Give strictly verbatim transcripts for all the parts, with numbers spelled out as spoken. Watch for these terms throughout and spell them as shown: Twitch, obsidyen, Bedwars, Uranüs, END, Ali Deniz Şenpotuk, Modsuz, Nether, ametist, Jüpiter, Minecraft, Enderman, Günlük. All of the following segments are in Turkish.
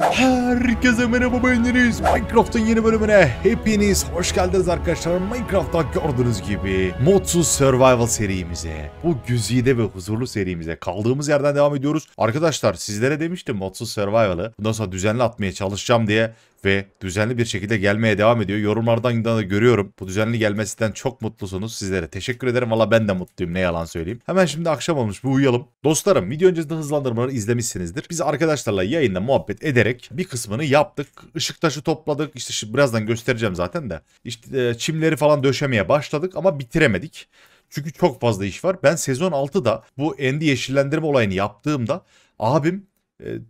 Herkese merhaba, ben Deniz. Minecraft'ın yeni bölümüne hepiniz hoş geldiniz arkadaşlar. Minecraft'ta gördüğünüz gibi modsuz survival serimize, bu güzide ve huzurlu serimize kaldığımız yerden devam ediyoruz. Arkadaşlar sizlere demiştim modsuz survival'ı bundan sonra düzenli atmaya çalışacağım diye ve düzenli bir şekilde gelmeye devam ediyor. Yorumlardan da görüyorum. Bu düzenli gelmesinden çok mutlusunuz. Sizlere teşekkür ederim. Valla ben de mutluyum. Ne yalan söyleyeyim. Hemen şimdi akşam olmuş. Bir uyuyalım. Dostlarım, video öncesinde hızlandırmaları izlemişsinizdir. Biz arkadaşlarla yayında muhabbet ederek bir kısmını yaptık. Işık taşı topladık. İşte birazdan göstereceğim zaten de. İşte çimleri falan döşemeye başladık ama bitiremedik. Çünkü çok fazla iş var. Ben sezon altıda bu endi yeşillendirme olayını yaptığımda abim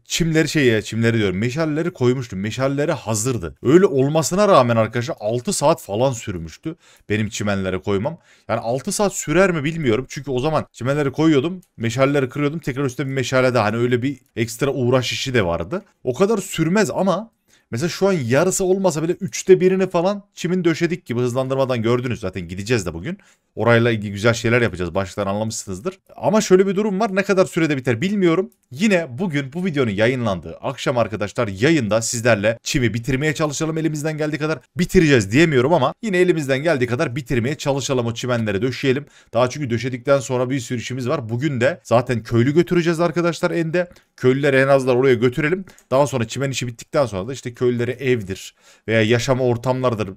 çimleri şeye çimleri diyorum meşalleri koymuştum, meşalleri hazırdı. Öyle olmasına rağmen arkadaşlar altı saat falan sürmüştü benim çimenlere koymam. Yani altı saat sürer mi bilmiyorum, çünkü o zaman çimenleri koyuyordum, meşalleri kırıyordum, tekrar üstte bir meşale daha, hani öyle bir ekstra uğraş işi de vardı. O kadar sürmez ama mesela şu an yarısı olmasa bile üçte birini falan çimin döşedik gibi, hızlandırmadan gördünüz zaten, gideceğiz de bugün. Orayla ilgili güzel şeyler yapacağız, baştan anlamışsınızdır. Ama şöyle bir durum var, ne kadar sürede biter bilmiyorum. Yine bugün bu videonun yayınlandığı akşam arkadaşlar yayında sizlerle çimi bitirmeye çalışalım, elimizden geldiği kadar. Bitireceğiz diyemiyorum ama yine elimizden geldiği kadar bitirmeye çalışalım, o çimenleri döşeyelim. Daha çünkü döşedikten sonra bir sürü işimiz var. Bugün de zaten köylü götüreceğiz arkadaşlar ende. Köylüleri en azından oraya götürelim. Daha sonra çimen işi bittikten sonra da işte köylülere evdir veya yaşama ortamlardır,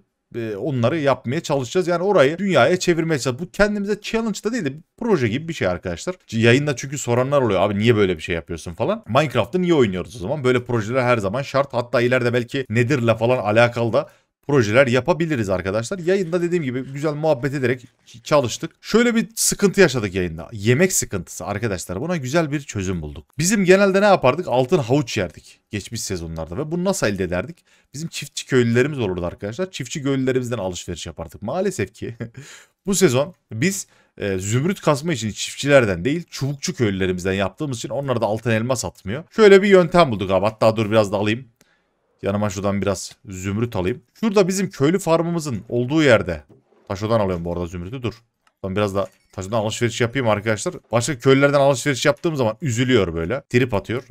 onları yapmaya çalışacağız. Yani orayı dünyaya çevirmeye çalışacağız. Bu kendimize challenge da değil de proje gibi bir şey arkadaşlar. Yayında çünkü soranlar oluyor, abi niye böyle bir şey yapıyorsun falan. Minecraft'ı niye oynuyoruz o zaman? Böyle projeler her zaman şart. Hatta ileride belki Nether'la falan alakalı da projeler yapabiliriz arkadaşlar. Yayında dediğim gibi güzel muhabbet ederek çalıştık. Şöyle bir sıkıntı yaşadık yayında. Yemek sıkıntısı arkadaşlar. Buna güzel bir çözüm bulduk. Bizim genelde ne yapardık? Altın havuç yerdik geçmiş sezonlarda ve bunu nasıl elde ederdik? Bizim çiftçi köylülerimiz olurdu arkadaşlar. Çiftçi köylülerimizden alışveriş yapardık. Maalesef ki bu sezon biz e, zümrüt kasma için çiftçilerden değil, çubukçu köylülerimizden yaptığımız için onlar da altın elma satmıyor. Şöyle bir yöntem bulduk abi. Hatta dur biraz da alayım. Yanıma şuradan biraz zümrüt alayım. Şurada bizim köylü farmımızın olduğu yerde. Taşodan alıyorum bu arada zümrütü, dur. Ben biraz da taşodan alışveriş yapayım arkadaşlar. Başka köylülerden alışveriş yaptığım zaman üzülüyor böyle. Trip atıyor.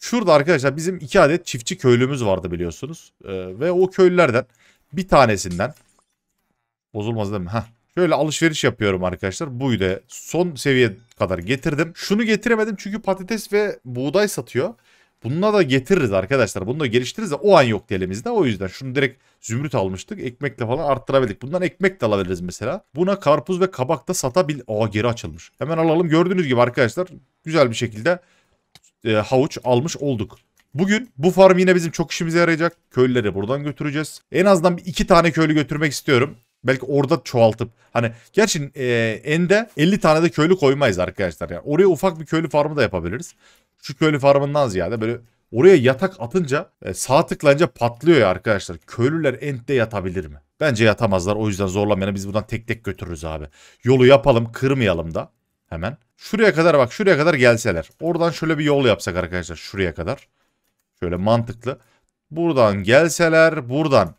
Şurada arkadaşlar bizim iki adet çiftçi köylümüz vardı biliyorsunuz. Ee, ve o köylülerden bir tanesinden. Bozulmaz değil mi? Heh. Şöyle alışveriş yapıyorum arkadaşlar. Buyu da son seviye kadar getirdim. Şunu getiremedim çünkü patates ve buğday satıyor. Bununla da getiririz arkadaşlar. Bunu da geliştiririz de o an yoktu elimizde. O yüzden şunu direkt zümrüt almıştık. Ekmekle falan arttırabildik. Bundan ekmek de alabiliriz mesela. Buna karpuz ve kabak da satabil... Aa, geri açılmış. Hemen alalım. Gördüğünüz gibi arkadaşlar güzel bir şekilde e, havuç almış olduk. Bugün bu farm yine bizim çok işimize yarayacak. Köylüleri buradan götüreceğiz. En azından bir iki tane köylü götürmek istiyorum. Belki orada çoğaltıp, hani gerçi e, ende elli tane de köylü koymayız arkadaşlar. Yani oraya ufak bir köylü farmı da yapabiliriz. Şu köylü farmından ziyade böyle oraya yatak atınca, sağ tıklayınca patlıyor ya arkadaşlar. Köylüler ente yatabilir mi? Bence yatamazlar, o yüzden zorlamayalım. Biz buradan tek tek götürürüz abi. Yolu yapalım, kırmayalım da hemen. Şuraya kadar bak, şuraya kadar gelseler. Oradan şöyle bir yol yapsak arkadaşlar şuraya kadar. Şöyle mantıklı. Buradan gelseler, buradan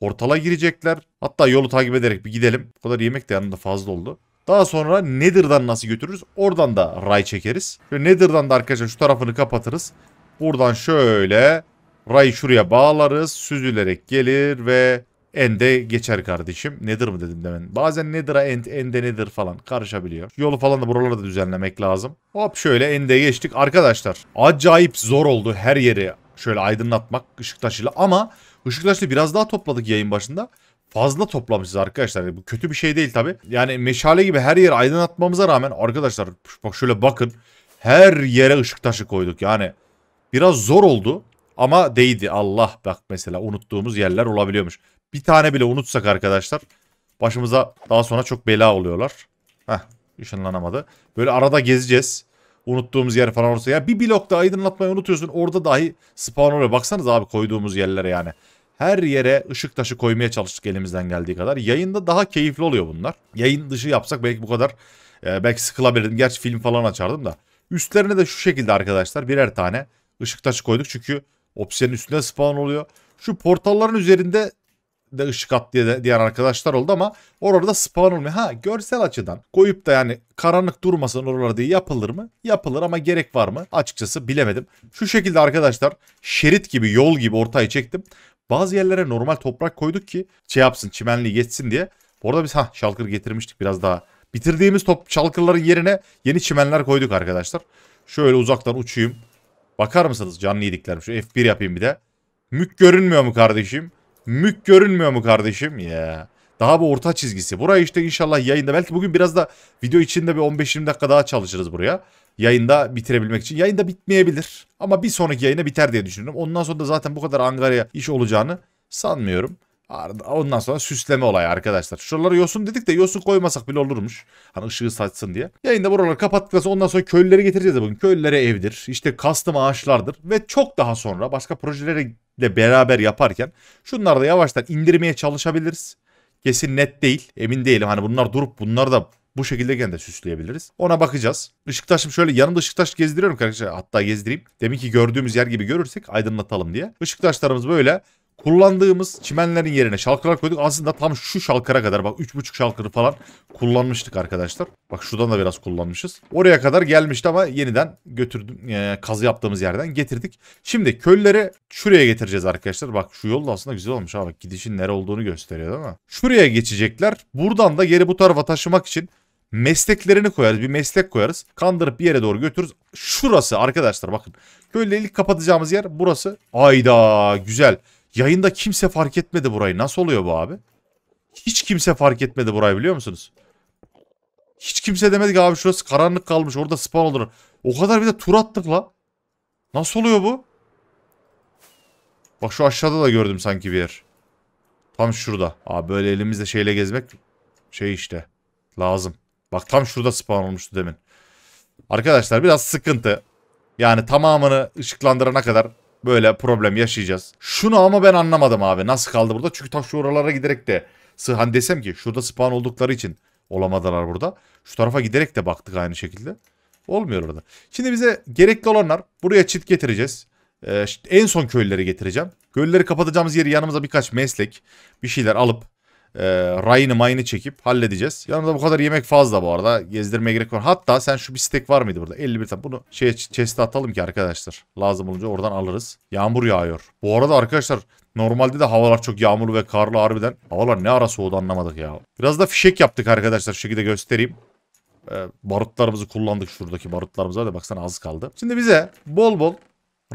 portala girecekler. Hatta yolu takip ederek bir gidelim. Bu kadar yemek de yanımda fazla oldu. Daha sonra Nether'dan nasıl götürürüz? Oradan da ray çekeriz. Şöyle Nether'dan da arkadaşlar şu tarafını kapatırız. Buradan şöyle rayı şuraya bağlarız. Süzülerek gelir ve ende geçer kardeşim. Nether mı dedim demin. Bazen Nether'a end, ende Nether falan karışabiliyor. Yolu falan da buralara da düzenlemek lazım. Hop şöyle ende geçtik arkadaşlar. Acayip zor oldu her yeri şöyle aydınlatmak ışık taşıyla. Ama ışık taşıyla biraz daha topladık yayın başında. Fazla toplamışız arkadaşlar. Bu kötü bir şey değil tabi. Yani meşale gibi her yeri aydınlatmamıza rağmen arkadaşlar bak şöyle bakın. Her yere ışık taşı koyduk yani. Biraz zor oldu ama değdi. Allah bak mesela unuttuğumuz yerler olabiliyormuş. Bir tane bile unutsak arkadaşlar başımıza daha sonra çok bela oluyorlar. Heh, ışınlanamadı. Böyle arada gezeceğiz. Unuttuğumuz yer falan olursa. Ya bir blokta aydınlatmayı unutuyorsun. Orada dahi spawn oluyor. Baksanız abi koyduğumuz yerlere yani. Her yere ışık taşı koymaya çalıştık elimizden geldiği kadar. Yayında daha keyifli oluyor bunlar. Yayın dışı yapsak belki bu kadar e, belki sıkılabilirdim. Gerçi film falan açardım da. Üstlerine de şu şekilde arkadaşlar birer tane ışık taşı koyduk. Çünkü obsidyenin üstünde spawn oluyor. Şu portalların üzerinde de ışık at diye diğer arkadaşlar oldu ama orada spawn olmuyor. Ha, görsel açıdan koyup da yani karanlık durmasın oralar diye yapılır mı? Yapılır ama gerek var mı? Açıkçası bilemedim. Şu şekilde arkadaşlar şerit gibi, yol gibi ortaya çektim. Bazı yerlere normal toprak koyduk ki şey yapsın, çimenliği geçsin diye. Orada biz ha şalkır getirmiştik biraz daha. Bitirdiğimiz top şalkırların yerine yeni çimenler koyduk arkadaşlar. Şöyle uzaktan uçayım. Bakar mısınız canlı yediklerim? Şu F bir yapayım bir de. Mük görünmüyor mu kardeşim? Mük görünmüyor mu kardeşim? Ya. Yeah. Daha bu orta çizgisi. Burayı işte inşallah yayında. Belki bugün biraz da video içinde bir on beş yirmi dakika daha çalışırız buraya. Yayında bitirebilmek için. Yayında bitmeyebilir. Ama bir sonraki yayına biter diye düşünüyorum. Ondan sonra da zaten bu kadar angarya iş olacağını sanmıyorum. Ondan sonra süsleme olayı arkadaşlar. Şuraları yosun dedik de yosun koymasak bile olurmuş. Hani ışığı saçsın diye. Yayında buraları kapattıktan ondan sonra köylüleri getireceğiz de bugün. Köylülere evdir. İşte custom ağaçlardır. Ve çok daha sonra başka projelere ile beraber yaparken şunları da yavaştan indirmeye çalışabiliriz. Kesin net değil. Emin değilim. Hani bunlar durup bunlar da bu şekilde de süsleyebiliriz. Ona bakacağız. Işıktaşım şöyle yanımda ışıktaş gezdiriyorum arkadaşlar. Hatta gezdireyim. Demin ki gördüğümüz yer gibi görürsek aydınlatalım diye. Işıktaşlarımız böyle kullandığımız çimenlerin yerine şalkırlar koyduk. Aslında tam şu şalkıra kadar bak üç buçuk şalkırı falan kullanmıştık arkadaşlar. Bak şuradan da biraz kullanmışız. Oraya kadar gelmişti ama yeniden götürdüm. E, kazı yaptığımız yerden getirdik. Şimdi köylüleri şuraya getireceğiz arkadaşlar. Bak şu yol da aslında güzel olmuş. Ha, bak gidişin nere olduğunu gösteriyor değil mi? Şuraya geçecekler. Buradan da geri bu tarafa taşımak için mesleklerini koyarız. Bir meslek koyarız. Kandırıp bir yere doğru götürürüz. Şurası arkadaşlar bakın. Köylüleri ilk kapatacağımız yer burası. Ayda güzel. Yayında kimse fark etmedi burayı. Nasıl oluyor bu abi? Hiç kimse fark etmedi burayı biliyor musunuz? Hiç kimse demedi ki abi şurası karanlık kalmış. Orada spawn olur. O kadar bir de tur attık la. Nasıl oluyor bu? Bak şu aşağıda da gördüm sanki bir yer. Tam şurada. Abi böyle elimizde şeyle gezmek şey işte lazım. Bak tam şurada spawn olmuştu demin. Arkadaşlar biraz sıkıntı. Yani tamamını ışıklandırana kadar böyle problem yaşayacağız. Şunu ama ben anlamadım abi. Nasıl kaldı burada? Çünkü tam şu oralara giderek de hani desem ki şurada spawn oldukları için olamadılar burada. Şu tarafa giderek de baktık aynı şekilde. Olmuyor orada. Şimdi bize gerekli olanlar buraya çit getireceğiz. Ee, en son köylüleri getireceğim. Köylüleri kapatacağımız yeri yanımıza birkaç meslek bir şeyler alıp e, rayını mayını çekip halledeceğiz. Yanımda bu kadar yemek fazla bu arada. Gezdirmeye gerek var. Hatta sen şu bir stek var mıydı burada? elli bir tane. Bunu şeye chest'e atalım ki arkadaşlar. Lazım olunca oradan alırız. Yağmur yağıyor. Bu arada arkadaşlar normalde de havalar çok yağmurlu ve karlı harbiden. Havalar ne ara soğudu anlamadık ya. Biraz da fişek yaptık arkadaşlar. Şu şekilde göstereyim. Ee, barutlarımızı kullandık. Şuradaki barutlarımız var da baksana az kaldı. Şimdi bize bol bol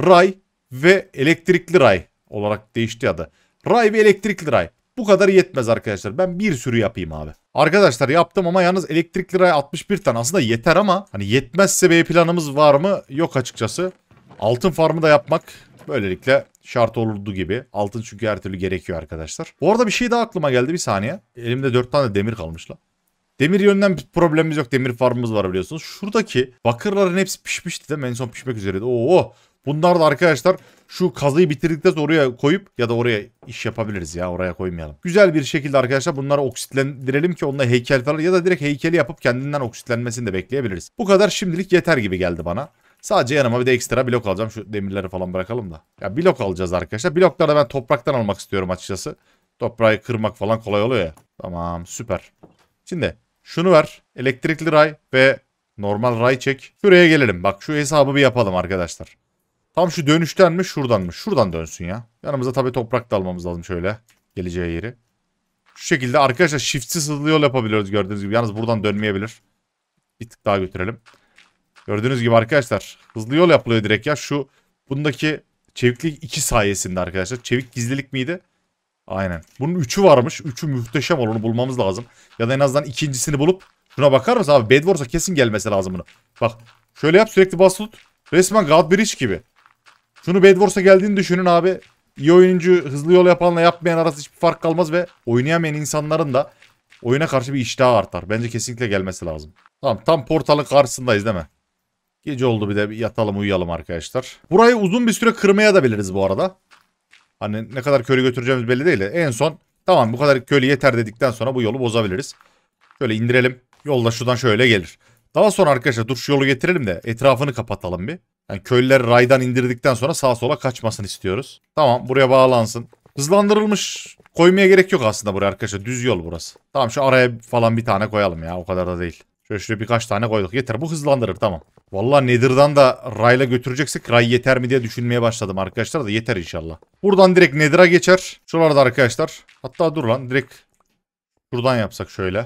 ray ve elektrikli ray olarak değişti adı. Ray ve elektrikli ray. Bu kadar yetmez arkadaşlar. Ben bir sürü yapayım abi. Arkadaşlar yaptım ama yalnız elektrikli ray altmış bir tane aslında yeter ama hani yetmezse bir planımız var mı? Yok açıkçası. Altın farmı da yapmak böylelikle şart olurdu gibi. Altın çünkü her türlü gerekiyor arkadaşlar. Bu arada bir şey daha aklıma geldi bir saniye. Elimde dört tane demir kalmış lan. Demir yönden bir problemimiz yok. Demir farmımız var biliyorsunuz. Şuradaki bakırların hepsi pişmişti değil mi? En son pişmek üzereydi. Oo. Bunlar da arkadaşlar şu kazıyı bitirdikten sonra oraya koyup ya da oraya iş yapabiliriz ya oraya koymayalım. Güzel bir şekilde arkadaşlar bunları oksitlendirelim ki onunla heykel falan ya da direkt heykeli yapıp kendinden oksitlenmesini de bekleyebiliriz. Bu kadar şimdilik yeter gibi geldi bana. Sadece yanıma bir de ekstra blok alacağım. Şu demirleri falan bırakalım da. Ya blok alacağız arkadaşlar. Blokları ben topraktan almak istiyorum açıkçası. Toprağı kırmak falan kolay oluyor ya. Tamam süper. Şimdi şunu ver. Elektrikli ray ve normal ray çek. Şuraya gelelim. Bak şu hesabı bir yapalım arkadaşlar. Tam şu dönüşten mi şuradan mı? Şuradan dönsün ya. Yanımıza tabii toprak da almamız lazım şöyle. Geleceği yeri. Şu şekilde arkadaşlar shiftsiz hızlı yol yapabiliyoruz gördüğünüz gibi. Yalnız buradan dönmeyebilir. Bir tık daha götürelim. Gördüğünüz gibi arkadaşlar hızlı yol yapılıyor direkt ya. Şu bundaki çeviklik iki sayesinde arkadaşlar. Çevik gizlilik miydi? Aynen. Bunun üçü varmış. üçü muhteşem olur. Onu bulmamız lazım. Ya da en azından ikincisini bulup. Şuna bakar mısın abi? Bedwars'a kesin gelmesi lazım bunu. Bak şöyle yap sürekli bas tut. Resmen God Bridge gibi. Şunu Bedwars'a geldiğini düşünün abi. İyi oyuncu hızlı yol yapanla yapmayan arası hiçbir fark kalmaz ve oynayamayan insanların da oyuna karşı bir iştahı artar. Bence kesinlikle gelmesi lazım. Tamam tam portalın karşısındayız değil mi? Gece oldu bir de bir yatalım uyuyalım arkadaşlar. Burayı uzun bir süre kırmaya da biliriz bu arada. Hani ne kadar köylü götüreceğimiz belli değil de en son tamam bu kadar köylü yeter dedikten sonra bu yolu bozabiliriz. Şöyle indirelim. Yolda şuradan şöyle gelir. Daha sonra arkadaşlar dur şu yolu getirelim de etrafını kapatalım bir. Yani köylüler raydan indirdikten sonra sağa sola kaçmasını istiyoruz. Tamam buraya bağlansın. Hızlandırılmış Koymaya gerek yok aslında buraya arkadaşlar. Düz yol burası. Tamam şu araya falan bir tane koyalım ya. O kadar da değil. Şöyle şöyle birkaç tane koyduk. Yeter, bu hızlandırır, tamam. Vallahi Nether'dan da rayla götüreceksek ray yeter mi diye düşünmeye başladım arkadaşlar da yeter inşallah. Buradan direkt Nether'a geçer. Şuralarda arkadaşlar. Hatta dur lan direkt şuradan yapsak şöyle.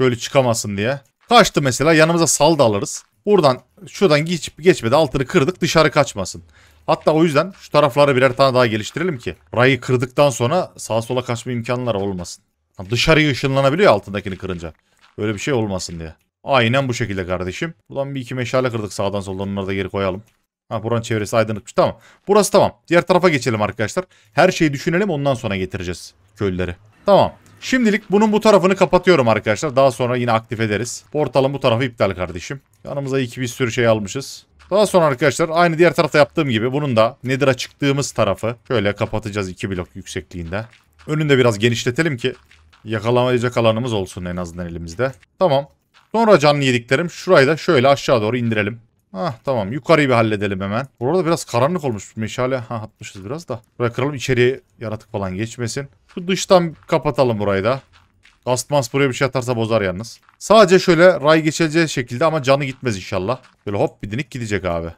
Böyle çıkamasın diye. Kaçtı mesela, yanımıza sal da alırız. Buradan şuradan geç, geçmedi altını kırdık dışarı kaçmasın. Hatta o yüzden şu tarafları birer tane daha geliştirelim ki rayı kırdıktan sonra sağa sola kaçma imkanları olmasın. Dışarıya ışınlanabiliyor altındakini kırınca. Böyle bir şey olmasın diye. Aynen bu şekilde kardeşim. Buradan bir iki meşale kırdık sağdan soldan, onları da geri koyalım. Ha, buranın çevresi aydınlıkmış, tamam. Burası tamam. Diğer tarafa geçelim arkadaşlar. Her şeyi düşünelim, ondan sonra getireceğiz köylüleri. Tamam. Şimdilik bunun bu tarafını kapatıyorum arkadaşlar. Daha sonra yine aktif ederiz. Portalın bu tarafı iptal kardeşim. Yanımıza iki bir sürü şey almışız. Daha sonra arkadaşlar aynı diğer tarafta yaptığım gibi bunun da Nether'a çıktığımız tarafı şöyle kapatacağız iki blok yüksekliğinde. Önünde biraz genişletelim ki yakalamayacak alanımız olsun en azından elimizde. Tamam. Sonra canlı yediklerim. Şurayı da şöyle aşağı doğru indirelim. Hah tamam. Yukarıyı bir halledelim hemen. Burada biraz karanlık olmuş. Meşale ha, atmışız biraz da. Buraya kıralım, içeriye yaratık falan geçmesin. Şu dıştan kapatalım burayı da. Gastmas buraya bir şey atarsa bozar yalnız. Sadece şöyle ray geçeceği şekilde ama canı gitmez inşallah. Böyle hop bir dinik gidecek abi.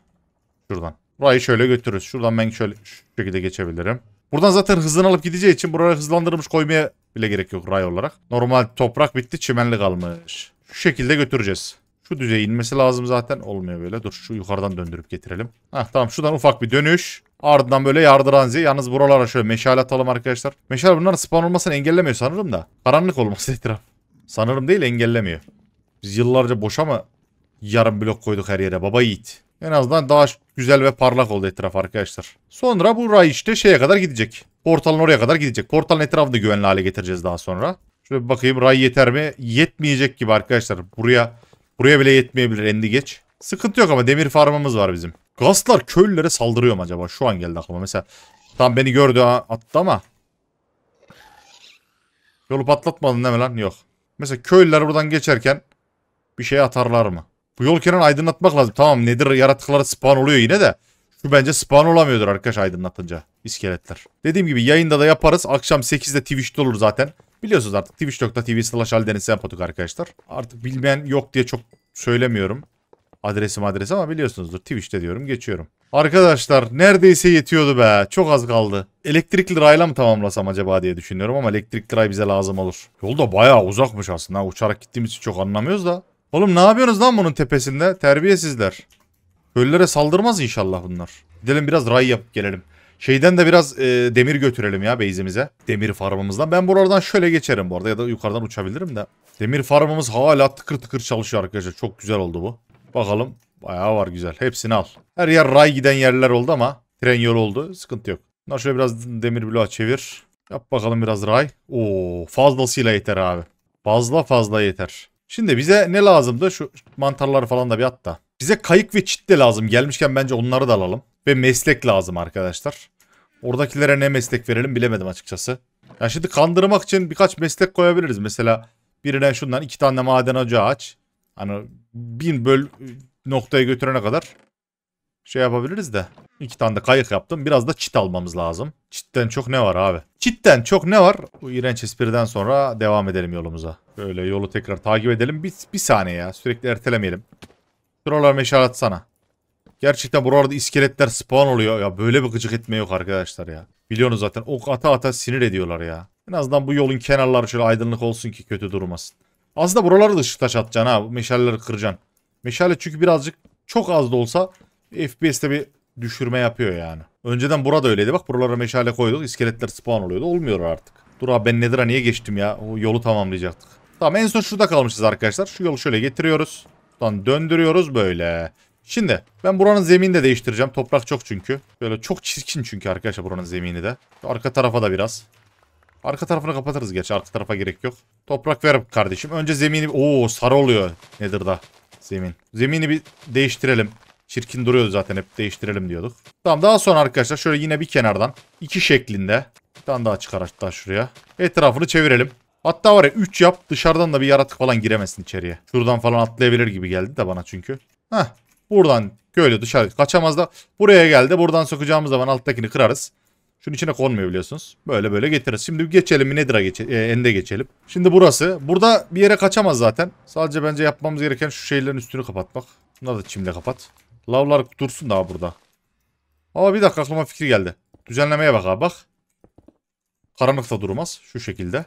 Şuradan. Rayı şöyle götürürüz. Şuradan ben şöyle şu şekilde geçebilirim. Buradan zaten hızını alıp gideceği için buraya hızlandırılmış koymaya bile gerek yok ray olarak. Normal toprak bitti, çimenli kalmış. Şu şekilde götüreceğiz. Şu düzeye inmesi lazım zaten. Olmuyor böyle. Dur şu yukarıdan döndürüp getirelim. Heh, tamam şuradan ufak bir dönüş. Ardından böyle yardıranzi. Yalnız buralara şöyle meşale atalım arkadaşlar. Meşale bunların spawn olmasını engellemiyor sanırım da. Karanlık olması etraf. Sanırım değil, engellemiyor. Biz yıllarca boşa mı yarım blok koyduk her yere baba yiğit. En azından daha güzel ve parlak oldu etraf arkadaşlar. Sonra bu ray işte şeye kadar gidecek. Portalın oraya kadar gidecek. Portalın etrafını güvenli hale getireceğiz daha sonra. Şöyle bir bakayım ray yeter mi? Yetmeyecek gibi arkadaşlar. Buraya... Buraya bile yetmeyebilir endi geç. Sıkıntı yok ama demir farmımız var bizim. Gastlar köylülere saldırıyor mu acaba? Şu an geldi aklıma mesela. Tam beni gördü ha, attı ama. Yolu patlatmadın değil mi lan? Yok. Mesela köylüler buradan geçerken bir şey atarlar mı? Bu yol kenarını aydınlatmak lazım. Tamam nedir yaratıkları spawn oluyor yine de. Şu bence spawn olamıyordur arkadaş aydınlatınca. İskeletler. Dediğim gibi yayında da yaparız. Akşam sekizde Twitch'te olur zaten. Biliyorsunuz artık twitch nokta tv slash Ali Deniz Şenpotuk arkadaşlar. Artık bilmeyen yok diye çok söylemiyorum. Adresim adres ama biliyorsunuzdur. Twitch'te diyorum, geçiyorum. Arkadaşlar neredeyse yetiyordu be. Çok az kaldı. Elektrikli rayla mı tamamlasam acaba diye düşünüyorum ama elektrikli ray bize lazım olur. Yol da bayağı uzakmış aslında. Uçarak gittiğimiz için çok anlamıyoruz da. Oğlum ne yapıyorsunuz lan bunun tepesinde? Terbiyesizler. Köylülere saldırmaz inşallah bunlar. Gidelim biraz ray yapıp gelelim. Şeyden de biraz e, demir götürelim ya base'imize. Demir farmımızdan. Ben buralardan şöyle geçerim bu arada ya da yukarıdan uçabilirim de. Demir farmımız hala tıkır tıkır çalışıyor arkadaşlar. Çok güzel oldu bu. Bakalım bayağı var güzel. Hepsini al. Her yer ray giden yerler oldu ama tren yolu oldu. Sıkıntı yok. Bunlar şöyle biraz demir bloğa çevir. Yap bakalım biraz ray. Oo, fazlasıyla yeter abi. Fazla fazla yeter. Şimdi bize ne lazımdı? Şu mantarları falan da bir at da. Bize kayık ve çit de lazım. Gelmişken bence onları da alalım. Ve meslek lazım arkadaşlar. Oradakilere ne meslek verelim bilemedim açıkçası. Ya şimdi kandırmak için birkaç meslek koyabiliriz. Mesela birine şundan iki tane maden ocağı aç. Hani bin böl noktaya götürene kadar şey yapabiliriz de. İki tane de kayık yaptım. Biraz da çit almamız lazım. Çitten çok ne var abi? Çitten çok ne var? Bu iğrenç espriden sonra devam edelim yolumuza. Böyle yolu tekrar takip edelim. Bir, bir saniye ya. Sürekli ertelemeyelim. Şuralar meşale atsana. Gerçekten buralarda iskeletler spawn oluyor. Ya böyle bir gıcık etme yok arkadaşlar ya. Biliyorsunuz zaten ok ata ata sinir ediyorlar ya. En azından bu yolun kenarları şöyle aydınlık olsun ki kötü durmasın. Aslında buraları da ışık taş atacaksın ha. Meşaleleri kıracaksın. Meşale çünkü birazcık çok az da olsa F P S'te bir düşürme yapıyor yani. Önceden burada öyleydi. Bak buralara meşale koyduk. İskeletler spawn oluyordu. Olmuyor artık. Dur abi ben Nether'a niye geçtim ya? O yolu tamamlayacaktık. Tamam en son şurada kalmışız arkadaşlar. Şu yolu şöyle getiriyoruz. Buradan döndürüyoruz böyle. Şimdi ben buranın zeminini de değiştireceğim. Toprak çok çünkü. Böyle çok çirkin çünkü arkadaşlar buranın zemini de. Şu arka tarafa da biraz. Arka tarafını kapatırız gerçi. Arka tarafa gerek yok. Toprak ver kardeşim. Önce zemini... Ooo sarı oluyor Nether'da zemin. Zemini bir değiştirelim. Çirkin duruyordu zaten hep değiştirelim diyorduk. Tamam daha sonra arkadaşlar şöyle yine bir kenardan. iki şeklinde. Bir tane daha çıkar hatta şuraya. Etrafını çevirelim. Hatta var ya üç yap. Dışarıdan da bir yaratık falan giremesin içeriye. Şuradan falan atlayabilir gibi geldi de bana çünkü. Heh. Buradan köylü dışarı kaçamaz da buraya geldi. Buradan sokacağımız zaman alttakini kırarız. Şunun içine konmuyor biliyorsunuz. Böyle böyle getiririz. Şimdi geçelim. Nedir'a geçelim. E, end'e geçelim. Şimdi burası. Burada bir yere kaçamaz zaten. Sadece bence yapmamız gereken şu şeylerin üstünü kapatmak. Bunları da çimle kapat. Lavlar dursun daha burada. Aa bir dakika aklıma fikir geldi. Düzenlemeye bak abi bak. Karanlıkta durmaz. Şu şekilde.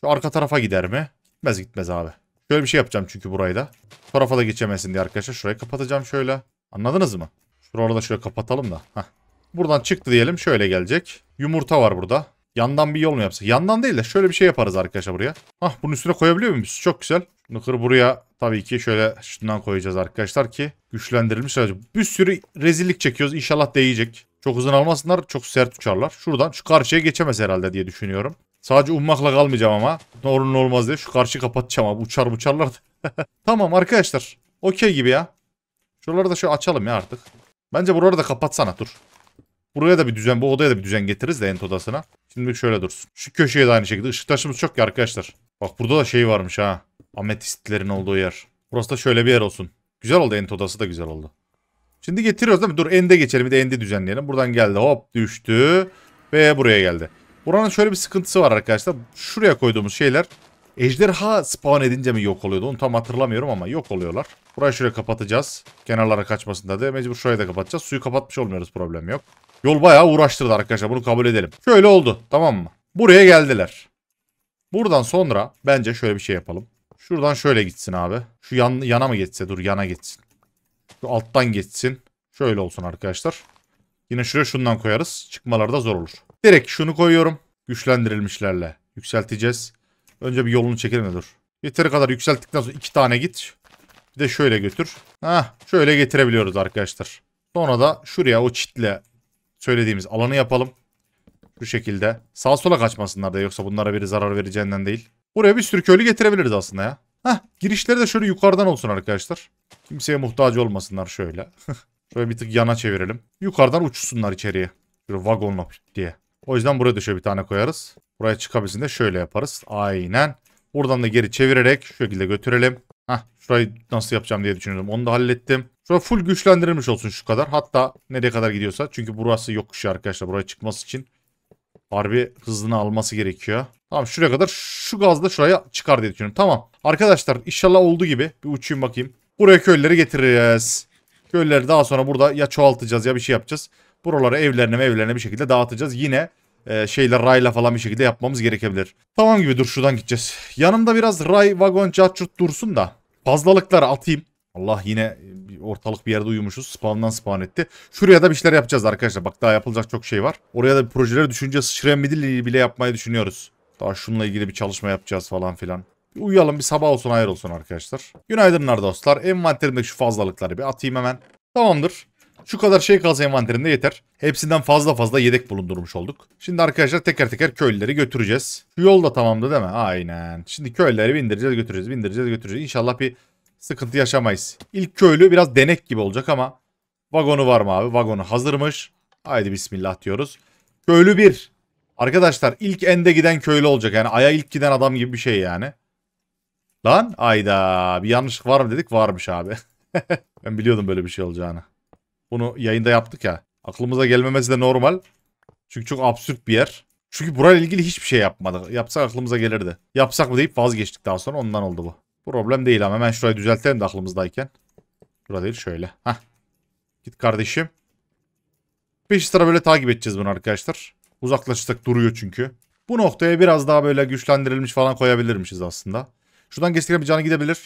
Şu arka tarafa gider mi? Gitmez gitmez abi. Şöyle bir şey yapacağım çünkü burayı da. Şu tarafa da geçemesin diye arkadaşlar. Şurayı kapatacağım şöyle. Anladınız mı? Şuraları da şöyle kapatalım da. Heh. Buradan çıktı diyelim. Şöyle gelecek. Yumurta var burada. Yandan bir yol mu yapsak? Yandan değil de şöyle bir şey yaparız arkadaşlar buraya. Hah bunun üstüne koyabiliyor muyuz? Çok güzel. Şunu buraya tabii ki şöyle şundan koyacağız arkadaşlar ki güçlendirilmiş. Bir sürü rezillik çekiyoruz. İnşallah değecek. Çok uzun almasınlar. Çok sert uçarlar. Şuradan şu karşıya geçemez herhalde diye düşünüyorum. Sadece ummakla kalmayacağım ama. Orun olmaz diye şu karşıyı kapatacağım abi. Uçar uçarlar da. Tamam arkadaşlar. Okey gibi ya. Şuraları da şöyle açalım ya artık. Bence buraları da kapatsana dur. Buraya da bir düzen, bu odaya da bir düzen getiririz de ent odasına. Şimdi şöyle dursun. Şu köşeye de aynı şekilde. Işık taşımız çok ya arkadaşlar. Bak burada da şey varmış ha. Ametistlerin olduğu yer. Burası da şöyle bir yer olsun. Güzel oldu, ent odası da güzel oldu. Şimdi getiriyoruz değil mi? Dur end'e geçelim, bir de end'i düzenleyelim. Buradan geldi hop düştü. Ve buraya geldi. Buranın şöyle bir sıkıntısı var arkadaşlar. Şuraya koyduğumuz şeyler ejderha spawn edince mi yok oluyordu? Onu tam hatırlamıyorum ama yok oluyorlar. Burayı şöyle kapatacağız. Kenarlara kaçmasın da diye. Mecbur şurayı da kapatacağız. Suyu kapatmış olmuyoruz, problem yok. Yol bayağı uğraştırdı arkadaşlar. Bunu kabul edelim. Şöyle oldu. Tamam mı? Buraya geldiler. Buradan sonra bence şöyle bir şey yapalım. Şuradan şöyle gitsin abi. Şu yan, yana mı geçse? Dur yana geçsin. Şu alttan geçsin. Şöyle olsun arkadaşlar. Yine şuraya şundan koyarız. Çıkmaları da zor olur. Direkt şunu koyuyorum. Güçlendirilmişlerle yükselteceğiz. Önce bir yolunu çekelim de dur. Yeteri kadar yükselttikten sonra iki tane git. Bir de şöyle götür. Hah, şöyle getirebiliyoruz arkadaşlar. Sonra da şuraya o çitle söylediğimiz alanı yapalım. Şu şekilde. Sağa sola kaçmasınlar da yoksa bunlara biri zarar vereceğinden değil. Buraya bir sürü köylü getirebiliriz aslında ya. Hah, girişleri de şöyle yukarıdan olsun arkadaşlar. Kimseye muhtaç olmasınlar şöyle. Şöyle bir tık yana çevirelim. Yukarıdan uçsunlar içeriye. Şöyle vagonla diye. O yüzden buraya da şöyle bir tane koyarız. Buraya çıkabilsin de şöyle yaparız. Aynen. Buradan da geri çevirerek şu şekilde götürelim. Hah, şurayı nasıl yapacağım diye düşünüyordum. Onu da hallettim. Şurada full güçlendirilmiş olsun şu kadar. Hatta nereye kadar gidiyorsa. Çünkü burası yokuş arkadaşlar. Buraya çıkması için harbi hızını alması gerekiyor. Tamam şuraya kadar şu gazla şuraya çıkar diye düşünüyorum. Tamam. Arkadaşlar inşallah olduğu gibi. Bir uçayım bakayım. Buraya köyleri getiririz. Köyleri daha sonra burada ya çoğaltacağız ya bir şey yapacağız. Buraları evlerine evlerine bir şekilde dağıtacağız. Yine e, şeyler rayla falan bir şekilde yapmamız gerekebilir. Tamam gibi dur şuradan gideceğiz. Yanımda biraz ray, vagon, çatçut dursun da. Fazlalıkları atayım. Allah yine ortalık bir yerde uyumuşuz. Spawn'dan spawn etti. Şuraya da bir şeyler yapacağız arkadaşlar. Bak daha yapılacak çok şey var. Oraya da bir projeleri düşünce sıçrayan bir dil bile yapmayı düşünüyoruz. Daha şununla ilgili bir çalışma yapacağız falan filan. Bir uyuyalım bir sabah olsun hayır olsun arkadaşlar. Günaydınlar dostlar. Envanterimdeki şu fazlalıkları bir atayım hemen. Tamamdır. Şu kadar şey kalsa envanterinde yeter. Hepsinden fazla fazla yedek bulundurmuş olduk. Şimdi arkadaşlar teker teker köylüleri götüreceğiz. Şu yol da tamamdı değil mi? Aynen. Şimdi köylüleri bindireceğiz götüreceğiz. Bindireceğiz götüreceğiz. İnşallah bir sıkıntı yaşamayız. İlk köylü biraz denek gibi olacak ama vagonu var mı abi? Vagonu hazırmış. Haydi bismillah diyoruz. Köylü bir. Arkadaşlar ilk ende giden köylü olacak. Yani aya ilk giden adam gibi bir şey yani. Lan ayda bir yanlışlık var mı dedik? Varmış abi. Ben biliyordum böyle bir şey olacağını. Bunu yayında yaptık ya. Aklımıza gelmemesi de normal. Çünkü çok absürt bir yer. Çünkü burayla ilgili hiçbir şey yapmadık. Yapsak aklımıza gelirdi. Yapsak mı deyip vazgeçtik daha sonra. Ondan oldu bu. Problem değil ama hemen şurayı düzeltelim de aklımızdayken. Şurada değil şöyle. Hah. Git kardeşim. Peş sıra böyle takip edeceğiz bunu arkadaşlar. Uzaklaşırsak duruyor çünkü. Bu noktaya biraz daha böyle güçlendirilmiş falan koyabilirmişiz aslında. Şuradan geçtikten bir canı gidebilir.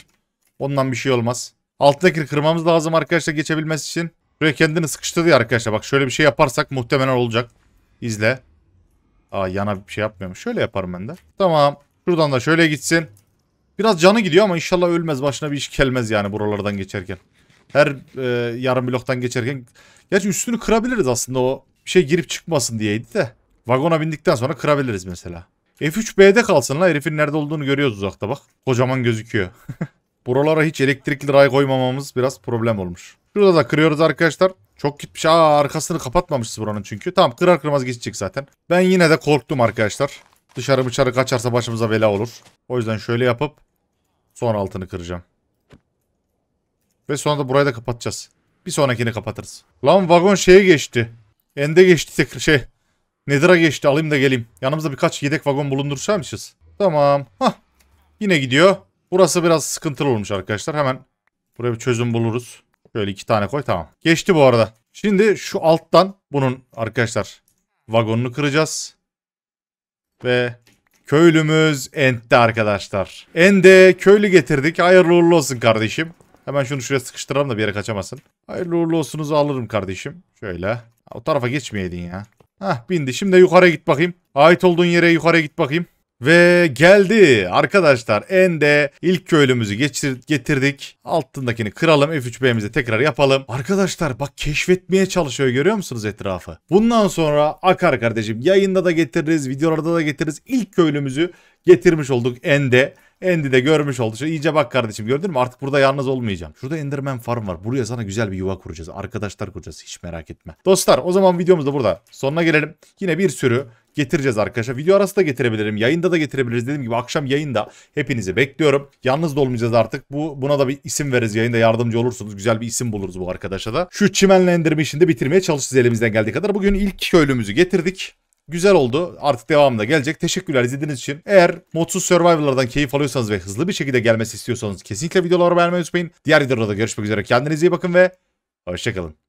Ondan bir şey olmaz. Alttakini kırmamız lazım arkadaşlar geçebilmesi için. Buraya kendini sıkıştırdı ya arkadaşlar. Bak şöyle bir şey yaparsak muhtemelen olacak. İzle. Aa yana bir şey yapmıyorum. Şöyle yaparım ben de. Tamam. Şuradan da şöyle gitsin. Biraz canı gidiyor ama inşallah ölmez. Başına bir iş gelmez yani buralardan geçerken. Her e, yarım bloktan geçerken. Gerçi üstünü kırabiliriz aslında o. Bir şey girip çıkmasın diyeydi de. Vagona bindikten sonra kırabiliriz mesela. F üç B'de kalsın la. Herifin nerede olduğunu görüyoruz uzakta bak. Kocaman gözüküyor. Buralara hiç elektrikli ray koymamamız biraz problem olmuş. Şurada da kırıyoruz arkadaşlar. Çok gitmiş. Aa arkasını kapatmamışız buranın çünkü. Tamam kırar kırmaz geçecek zaten. Ben yine de korktum arkadaşlar. Dışarı bıçarı kaçarsa başımıza bela olur. O yüzden şöyle yapıp sonra altını kıracağım. Ve sonra da burayı da kapatacağız. Bir sonrakini kapatırız. Lan vagon şeye geçti. Ende geçti. Şey Nether'a geçti, alayım da geleyim. Yanımızda birkaç yedek vagon bulunduracakmışız. Tamam. Hah. Yine gidiyor. Burası biraz sıkıntılı olmuş arkadaşlar. Hemen buraya bir çözüm buluruz. Şöyle iki tane koy, tamam. Geçti bu arada. Şimdi şu alttan bunun arkadaşlar vagonunu kıracağız. Ve köylümüz End'de arkadaşlar. End'e köylü getirdik. Hayırlı uğurlu olsun kardeşim. Hemen şunu şuraya sıkıştıralım da bir yere kaçamasın. Hayırlı uğurlu olsunuzu alırım kardeşim. Şöyle. O tarafa geçmeyeydin ya. Hah, bindi. Şimdi yukarıya git bakayım. Ait olduğun yere yukarıya git bakayım. Ve geldi arkadaşlar. End'e ilk köylümüzü getirdik. Altındakini kıralım. F üç B'mizi tekrar yapalım. Arkadaşlar bak, keşfetmeye çalışıyor. Görüyor musunuz etrafı? Bundan sonra akar kardeşim. Yayında da getiririz. Videolarda da getiririz. İlk köylümüzü getirmiş olduk End'e. End'i de görmüş oldu. Şöyle iyice bak kardeşim, gördün mü? Artık burada yalnız olmayacağım. Şurada Enderman Farm var. Buraya sana güzel bir yuva kuracağız. Arkadaşlar kuracağız. Hiç merak etme. Dostlar, o zaman videomuz da burada sonuna gelelim. Yine bir sürü getireceğiz arkadaşlar. Video arası da getirebilirim. Yayında da getirebiliriz. Dediğim gibi akşam yayında hepinizi bekliyorum. Yalnız da olmayacağız artık. Bu, buna da bir isim veririz. Yayında yardımcı olursunuz. Güzel bir isim buluruz bu arkadaşa da. Şu çimenlendirme işini de bitirmeye çalışacağız elimizden geldiği kadar. Bugün ilk köylümüzü getirdik. Güzel oldu. Artık devamında gelecek. Teşekkürler izlediğiniz için. Eğer modsuz survivorlardan keyif alıyorsanız ve hızlı bir şekilde gelmesi istiyorsanız kesinlikle videoları beğenmeyi unutmayın. Diğer videolarda görüşmek üzere. Kendinize iyi bakın ve hoşçakalın.